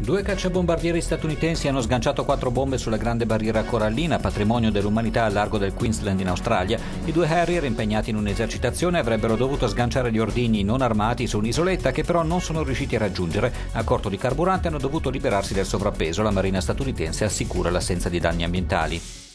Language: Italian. Due cacciabombardieri statunitensi hanno sganciato 4 bombe sulla grande barriera corallina, patrimonio dell'umanità a largo del Queensland in Australia. I 2 Harrier impegnati in un'esercitazione avrebbero dovuto sganciare gli ordigni non armati su un'isoletta che però non sono riusciti a raggiungere. A corto di carburante hanno dovuto liberarsi del sovrappeso. La marina statunitense assicura l'assenza di danni ambientali.